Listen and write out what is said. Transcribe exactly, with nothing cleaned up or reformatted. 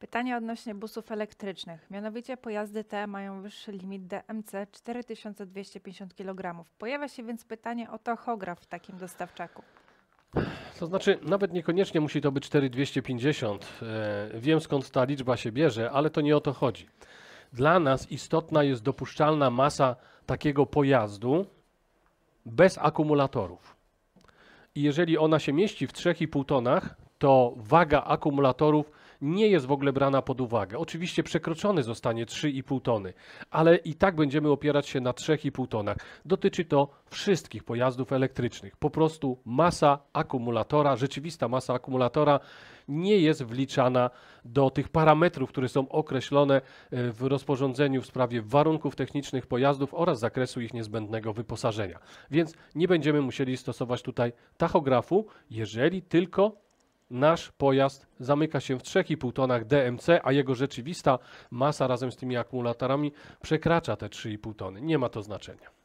Pytanie odnośnie busów elektrycznych. Mianowicie pojazdy te mają wyższy limit D M C cztery tysiące dwieście pięćdziesiąt kilogramów. Pojawia się więc pytanie o tachograf w takim dostawczaku. To znaczy, nawet niekoniecznie musi to być cztery tysiące dwieście pięćdziesiąt. Wiem, skąd ta liczba się bierze, ale to nie o to chodzi. Dla nas istotna jest dopuszczalna masa takiego pojazdu bez akumulatorów. I jeżeli ona się mieści w trzech i pół tonach, to waga akumulatorów nie jest w ogóle brana pod uwagę. Oczywiście przekroczony zostanie trzy i pół tony, ale i tak będziemy opierać się na trzech i pół tonach. Dotyczy to wszystkich pojazdów elektrycznych. Po prostu masa akumulatora, rzeczywista masa akumulatora nie jest wliczana do tych parametrów, które są określone w rozporządzeniu w sprawie warunków technicznych pojazdów oraz zakresu ich niezbędnego wyposażenia. Więc nie będziemy musieli stosować tutaj tachografu, jeżeli tylko nasz pojazd zamyka się w trzech i pół tonach D M C, a jego rzeczywista masa razem z tymi akumulatorami przekracza te trzy i pół tony. Nie ma to znaczenia.